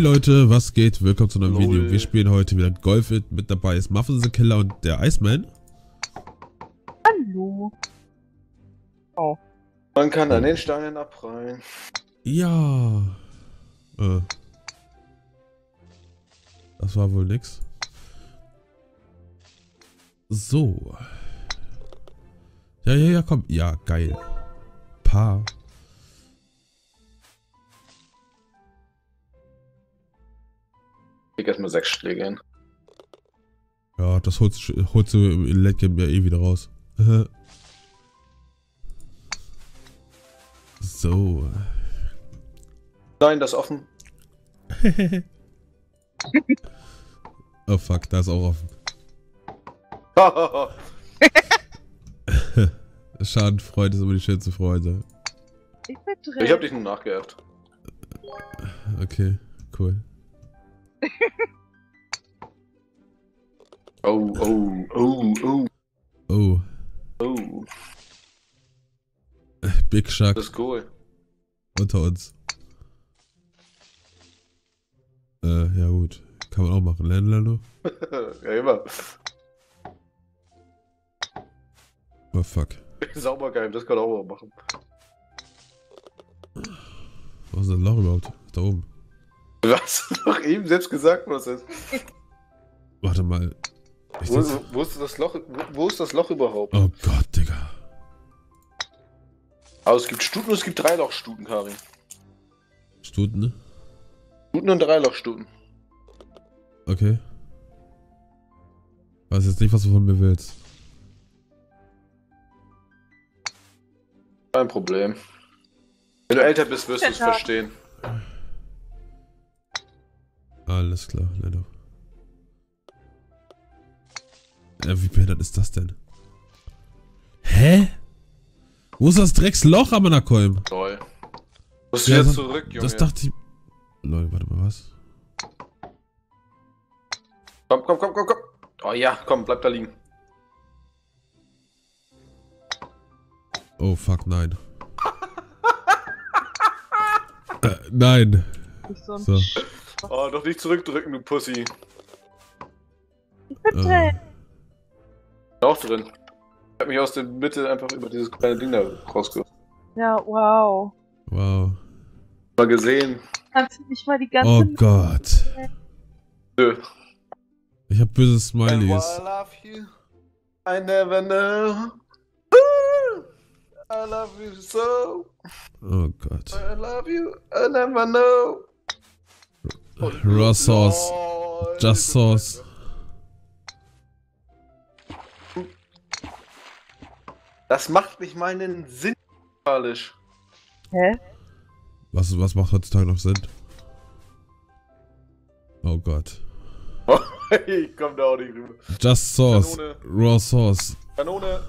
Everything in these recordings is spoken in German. Hey Leute, was geht? Willkommen zu einem Video. Wir spielen heute wieder Golf. Mit dabei ist Muffinskiller und der Iceman. Hallo. Oh. Man kann an den Steinen abprallen. Ja. Das war wohl nix. So. Ja, komm. Ja, geil. Paar. Ich krieg erstmal 6 Schläge hin. Ja, das holst du im Late Game ja eh wieder raus. So. Nein, das ist offen. Oh fuck, da ist auch offen. Schadenfreude ist immer die schönste Freude. Ich bin drin. Ich hab dich nur nachgeerbt. Okay, cool. Oh. Big Shark. Das ist cool. Unter uns. Ja gut. Kann man auch machen. Lenu. Ja, immer. Oh fuck. Sauber geheim, das kann auch mal machen. Was ist denn Loch überhaupt? Da oben. Du hast doch eben selbst gesagt, was ist. Warte mal. Wo ist das Loch überhaupt? Oh Gott, Digga. Aber es gibt Stuten und es gibt 3 Lochstuten, Karim. Stuten? Stuten und 3 Lochstuten. Okay. Weiß jetzt nicht, was du von mir willst. Kein Problem. Wenn du älter bist, wirst du es verstehen. Alles klar, Lenu. Wie behindert ist das denn? Hä? Wo ist das Drecksloch am Anakolm? Lol. Musst du wieder zurück, Junge. Das dachte ich... Lol, warte mal, was? Komm. Oh ja, komm, bleib da liegen. Oh fuck, nein. Nein. So. Oh, doch nicht zurückdrücken, du Pussy. Ich bin drin. Auch drin. Ich hab mich aus der Mitte einfach über dieses kleine Ding da rausgeholt. Ja, wow. Wow. Mal gesehen. Kannst du mich mal die ganze... Oh Gott. Nö. Ich hab böse Smileys. I love you. I never know. I love you so. Oh Gott. I love you. I never know. Raw Sauce. Just Sauce. Das macht nicht mal einen Sinn, falsch. Hä? Was macht heutzutage noch Sinn? Oh Gott. Ich komm da auch nicht rüber. Just Sauce. Kanone. Raw Sauce. Kanone.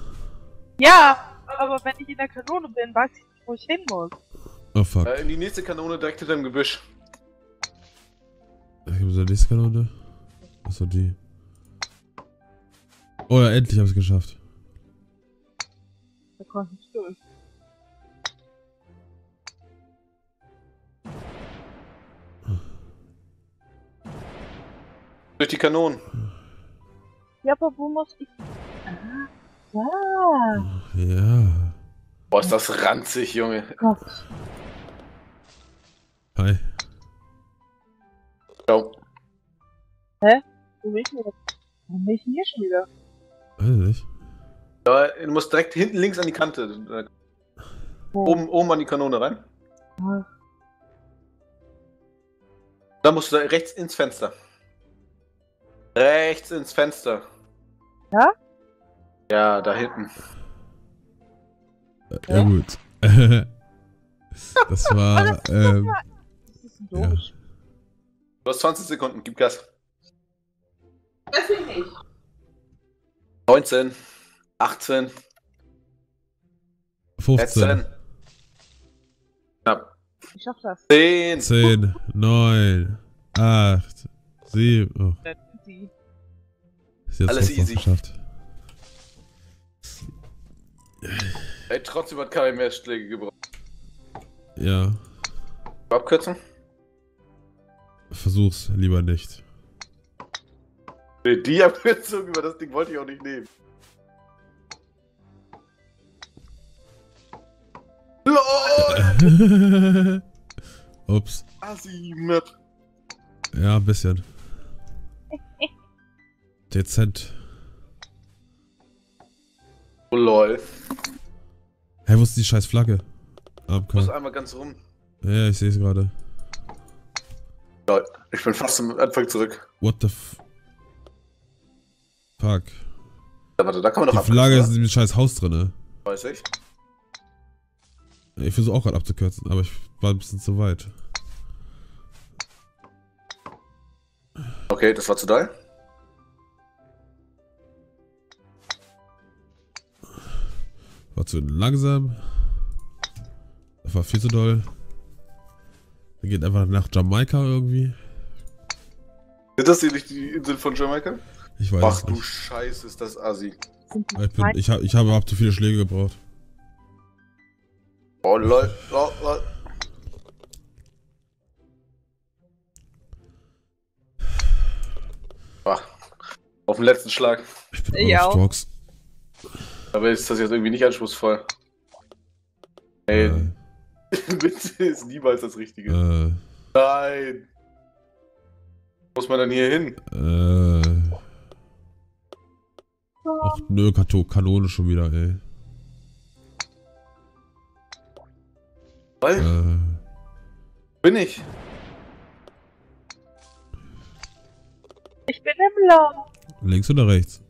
Ja, aber wenn ich in der Kanone bin, weiß ich nicht, wo ich hin muss. Oh fuck. In die nächste Kanone direkt hinterm Gebüsch. Ich muss in die nächste Kanone. Achso, die. Oh ja, endlich hab ich's geschafft. Da kommt nicht durch. Durch die Kanonen. Ja, aber wo muss ich... Ah, ja. Ja. Boah, ist das ranzig, Junge. Oh. Hi. Ciao. Hä? Wo bin ich denn? Wo bin ich denn hier schon wieder? Weiß nicht. Ja, du musst direkt hinten links an die Kante. Oben an die Kanone rein. Ja. Dann musst du da rechts ins Fenster. Rechts ins Fenster. Ja? Ja, da hinten. Ja gut. Das war... Das ist ja. Du hast 20 Sekunden, gib Gas. Das will ich nicht. 19. 18. 15. Ja. Ich schaff das. 10. 10, 9, 8, 7. Oh. Ist jetzt alles easy. Geschafft. Ey, trotzdem hat Karim mehr Schläge gebraucht. Ja. Abkürzen? Versuch's lieber nicht. Nee, die Abkürzung über das Ding wollte ich auch nicht nehmen. LOL! Ups. Ja, ein bisschen. Dezent. Oh lol. Hey, wo ist die scheiß Flagge? AMK. Du musst einmal ganz rum. Ja, ich sehe es gerade. Lol, ich bin fast am Anfang zurück. What the fuck. Ja, warte, da kann man doch die Flagge ist in dem scheiß Haus drin. Weiß ich. Ich versuche auch gerade abzukürzen, aber ich war ein bisschen zu weit. Okay, das war zu doll. War zu langsam. Das war viel zu doll. Wir gehen einfach nach Jamaika irgendwie. Ist das hier nicht die Insel von Jamaika? Ich weiß nicht. Ach du Scheiße, ist das assi. Ich habe überhaupt zu viele Schläge gebraucht. Oh lol, lol, lol. Ach, auf den letzten Schlag. Ich bin auch auf Box. Aber ist das jetzt irgendwie nicht anspruchsvoll? Ey, bitte ist niemals das Richtige. Nein. Wo muss man dann hier hin? Ach nö, Kanone schon wieder, ey. Bin ich? Ich bin im Loll. Links oder rechts?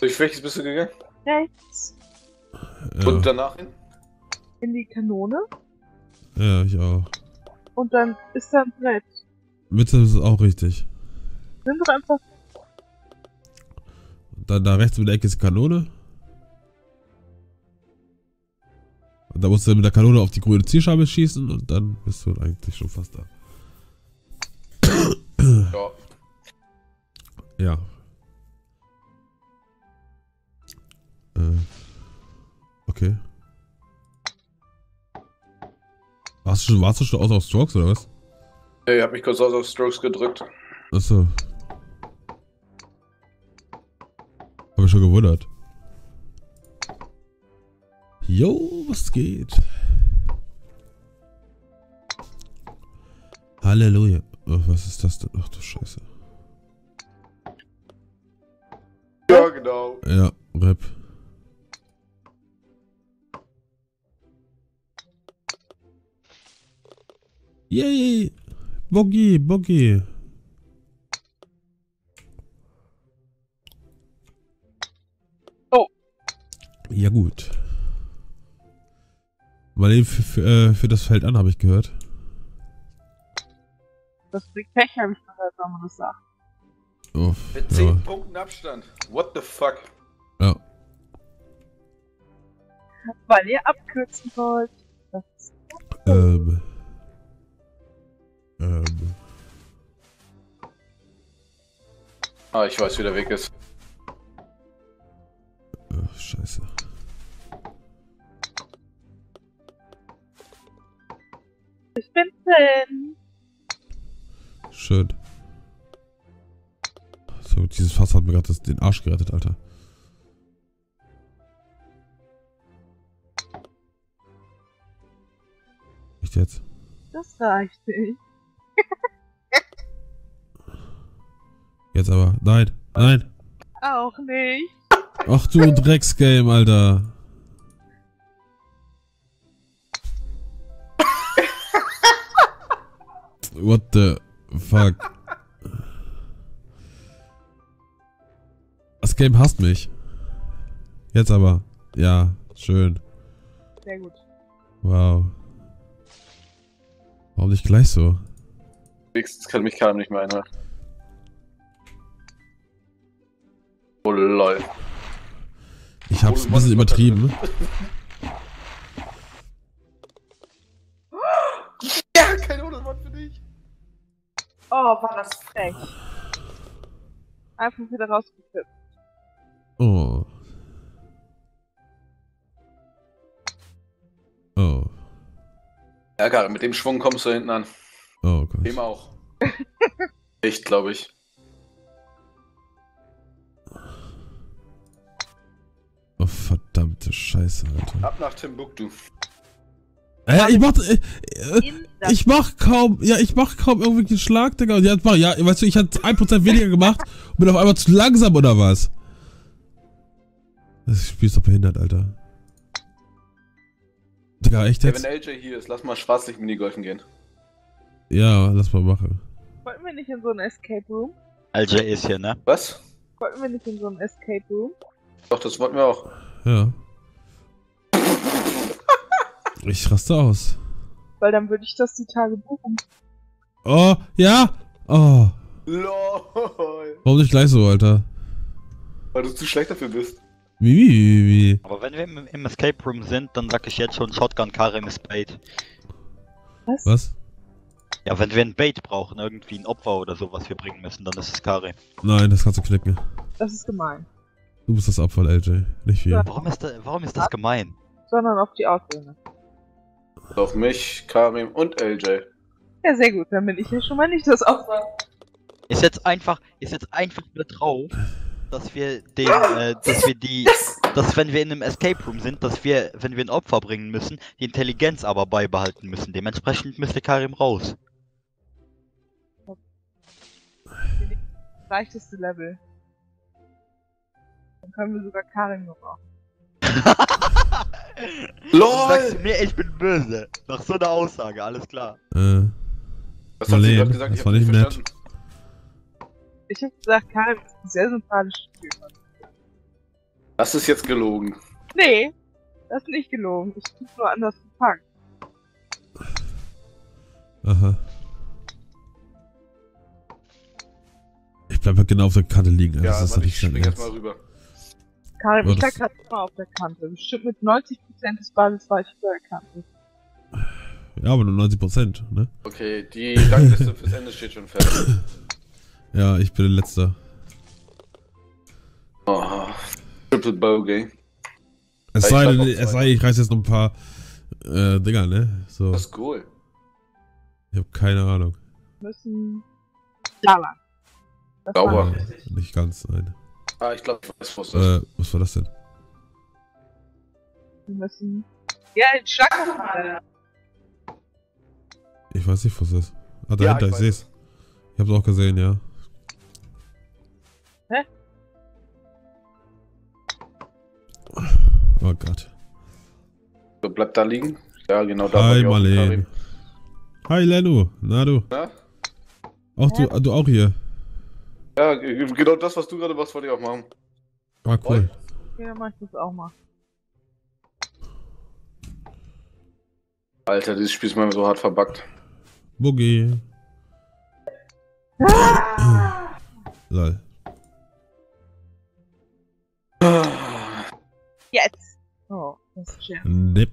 Durch welches bist du gegangen? Rechts. Und danach hin? In die Kanone? Ja, ich auch. Und dann ist da ein Brett. Mitte ist auch richtig. Nimm doch einfach. Und dann da rechts mit der Ecke ist die Kanone. Und da musst du mit der Kanone auf die grüne Zielscheibe schießen und dann bist du eigentlich schon fast da. Ja. Ja. Okay. Warst du schon aus auf Strokes oder was? Ja, ich hab mich kurz aus auf Strokes gedrückt. Achso. Hab mich schon gewundert. Jo, was geht? Halleluja. Oh, was ist das denn? Ach du Scheiße. Ja, genau. Ja, Rap. Yay! Boggy, Boggy! Oh! Ja, gut. Mal eben für das Feld an, habe ich gehört. Das bringt Pech, habe ich gehört, wenn man das sagt. Oh, mit 10 Punkten Abstand. What the fuck? Ja. Weil ihr abkürzen wollt. Das ist Ah, ich weiß, wie der Weg ist. Ach, scheiße. Ich bin drin. Schön. So, dieses Fass hat mir gerade den Arsch gerettet, Alter. Echt jetzt? Das reicht nicht. Jetzt aber. Nein. Nein. Auch nicht. Ach du Drecksgame, Alter. What the fuck. Das Game hasst mich. Jetzt aber. Ja, schön. Sehr gut. Wow. Warum nicht gleich so? Nächstes kann mich Karim nicht mehr einhalten. Oh lol. Ich hab's ein bisschen übertrieben. Ja, kein Odelmann für dich. Oh, war das frech. Einfach wieder rausgekippt. Oh. Oh. Ja, Karim, mit dem Schwung kommst du hinten an. Oh Gott. Dem auch. Echt, glaube ich. Oh, verdammte Scheiße, Alter. Ab nach Timbuktu. Ja, ich mach kaum irgendwelchen Schlag, Digga. Ja, weißt du, ich hatte 1% weniger gemacht und bin auf einmal zu langsam, oder was? Das Spiel ist doch behindert, Alter. Digga, echt jetzt? Ja, wenn LJ hier ist, lass mal schwarzlich Minigolfen gehen. Ja, lass mal machen. Wollten wir nicht in so einen Escape Room? LJ ist hier, ne? Was? Wollten wir nicht in so einen Escape Room? Doch, das wollten wir auch. Ja. Ich raste aus. Weil dann würde ich das die Tage buchen. Oh, ja! Oh. Lol. Warum nicht gleich so, Alter? Weil du zu schlecht dafür bist. Wie? Aber wenn wir im Escape Room sind, dann sag ich jetzt schon Shotgun Karim ist Bait. Was? Ja, wenn wir ein Bait brauchen, irgendwie ein Opfer oder so, was wir bringen müssen, dann ist es Karim. Nein, das kannst du knicken. Das ist gemein. Du bist das Opfer, LJ. Nicht viel. Warum ist das gemein? Sondern auf die Ausbildung. Auf mich, Karim und LJ. Ja, sehr gut, dann bin ich ja schon mal nicht das Opfer. Ist jetzt einfach nur drauf, dass wir den, dass wenn wir in einem Escape Room sind, dass wir, wenn wir ein Opfer bringen müssen, die Intelligenz aber beibehalten müssen. Dementsprechend müsste Karim raus. Das leichteste Level. Dann können wir sogar Karim gebrauchen. LOL! Sagst du mir, ich bin böse. Nach so einer Aussage, alles klar. Was hat sie gerade gesagt? Das war nicht nett. Ich hab gesagt, Karim ist ein sehr sympathischer Typ. Das ist jetzt gelogen. Nee, das ist nicht gelogen. Ich bin nur anders gefangen. Aha. Ich bleib halt genau auf der Kante liegen. Ja, das ist nicht schlimm. Jetzt mal rüber. Karim, ich lag gerade immer auf der Kante. Bestimmt mit 90% des Bades war ich auf der Kante. Ja, aber nur 90%, ne? Okay, die Rangliste fürs Ende steht schon fest. Ja, ich bin der Letzte. Oh, Triple Bogey. Es sei, ich reiß jetzt noch ein paar Dinger, ne? So. Das ist cool. Ich hab keine Ahnung. Wir müssen da lang. Sauber. Nicht ganz, nein. Ah, ich glaube, was war das? Was war das denn? Wir müssen... Ja, jetzt schlag doch mal! Ich weiß nicht, was das ist. Ah, dahinter, ja, ich seh's. Ich hab's auch gesehen, ja. Hä? Oh Gott. So, bleib da liegen. Ja, genau da. Hi, Marlen. Hi, Lenu. Na, du? Na? Auch du auch hier? Ja, genau das, was du gerade machst, wollte ich auch machen. Ah, cool. Ja, mach ich das auch mal. Alter, dieses Spiel ist mal so hart verbuggt. Boogie. Ah! Lol. Jetzt. Oh, das ist schön. Nip.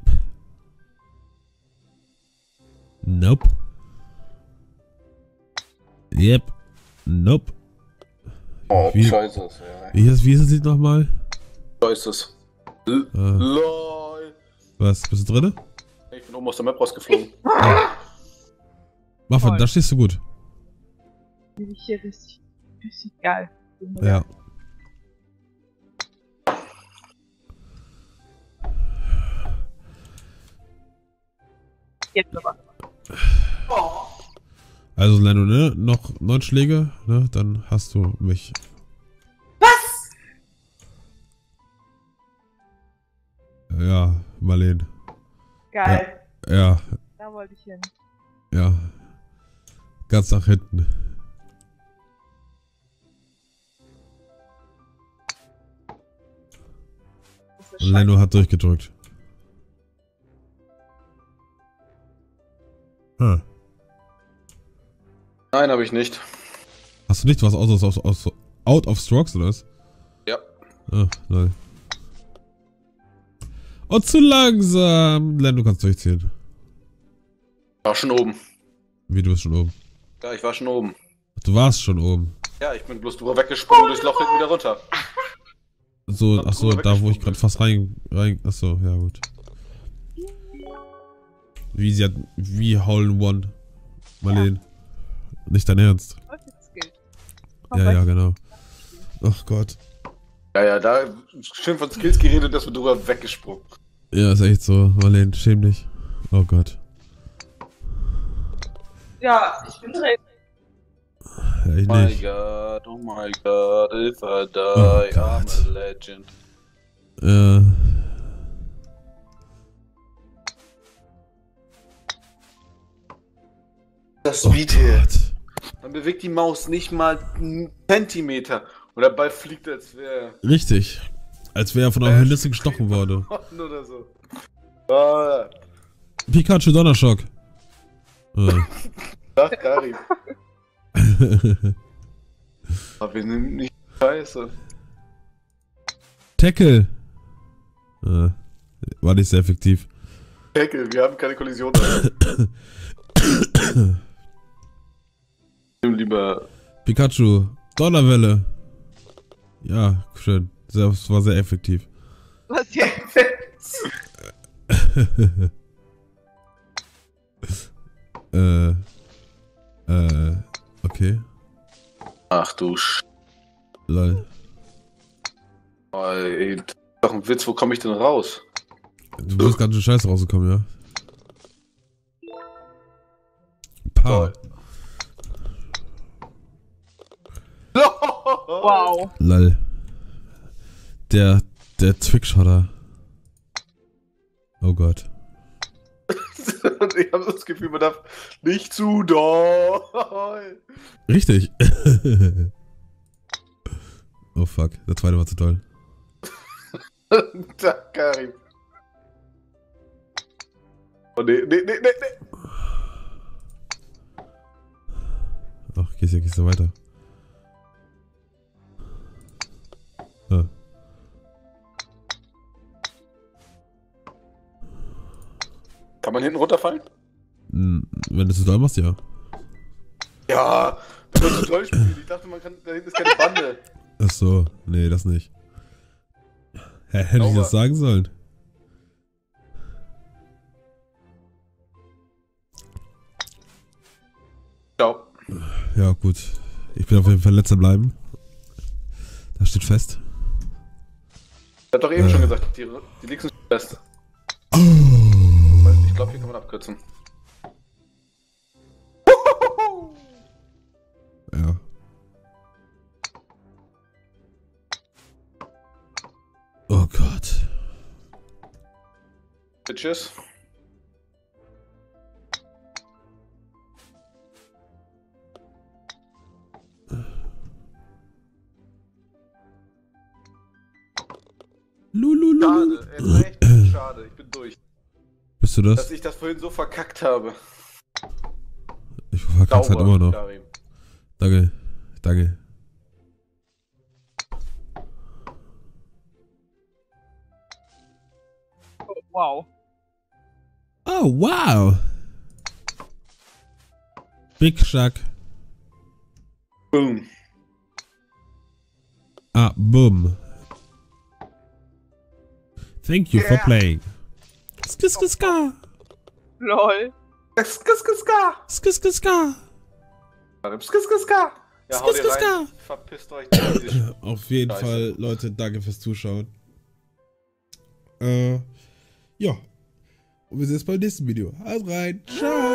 Nope. Yep. Nope. Oh, Scheißes, ja. Wie ist das Lied nochmal? Scheißes. LOL. Was? Bist du drinne? Ich bin oben aus der Map rausgeflogen. Ah. Muffin, da stehst du gut. Bin ich hier richtig geil. Ja. Jetzt nochmal. Oh. Also, Lenu, ne? Noch 9 Schläge, ne? Dann hast du mich. Was? Ja, Marlen. Geil. Ja. Da wollte ich hin. Ja. Ganz nach hinten. Und Lenu hat durchgedrückt. Hm. Nein, habe ich nicht. Hast du nicht was aus out of strokes oder was? Ja. Ah, nein. Oh, zu langsam. Lenu, du kannst durchziehen. Ich war schon oben. Wie, du bist schon oben? Ja, ich war schon oben. Ach, du warst schon oben. Ja, ich bin bloß drüber weggesprungen, durchs Loch hinten wieder runter. So, ach so, da wo ich gerade fast rein. Ach so, ja gut. Wie Hole in One. Marlen. Ja. Nicht dein Ernst. Ja, ja, genau. Ach Gott. Ja, ja, da schön von Skills geredet, dass wir drüber weggesprungen. Ja, ist echt so. Marlen, schäm dich. Oh Gott. Ja, ich bin drin. Ja, ich nicht. Oh my God, if I die, oh I'm a legend. Das Video. Man bewegt die Maus nicht mal einen Zentimeter. Und der Ball fliegt, als wäre... Richtig. Als wäre er von einer Hüllisse gestochen worden. Oder so. Ah. Pikachu Donnerschock. Ach, Karim. Aber wir nehmen nicht Scheiße. Tackle. War nicht sehr effektiv. Tackle, wir haben keine Kollision. Lieber Pikachu, Donnerwelle. Ja, schön. Das war sehr effektiv. Was jetzt? Okay. Ach du Sch... Loll. Oh, ey, das ist doch ein Witz, wo komme ich denn raus? Du bist ganz schön scheiße rausgekommen, ja? Paul. Wow. Loll. Der Trickshotter. Oh Gott. Ich habe das Gefühl, man darf nicht zu doll. Richtig. Oh fuck, der zweite war zu doll. Da, Karim. Oh nee. Ach, gehst ja weiter. Ah. Kann man hinten runterfallen? Wenn du es doll machst, ja. Ja, wenn du es doll spielst. Ich dachte, man kann, da hinten ist keine Bande. Ach so, nee, das nicht. Hätte ich das sagen sollen? Ciao. Ja, gut. Ich bin auf jeden Fall letzter bleiben. Das steht fest. Ich hab doch eben schon gesagt, die liegst nicht fest. Oh. Ich glaube, hier kann man abkürzen. Ja. Oh Gott. Bitches. Lululul. Schade, echt schade, ich bin durch. Bist du das? Dass ich das vorhin so verkackt habe. Ich verkack's halt immer noch. Karim. Danke, danke. Oh, wow. Oh, wow. Big Shack. Boom. Ah, boom. Thank you for playing. Skiskiska. Lol. Skiskiska. Skiskiska. Skiskiska. Ja, haut ihr rein. Verpisst euch. Auf jeden Fall, Leute, danke fürs Zuschauen. Ja. Und wir sehen uns beim nächsten Video. Haut rein. Ciao.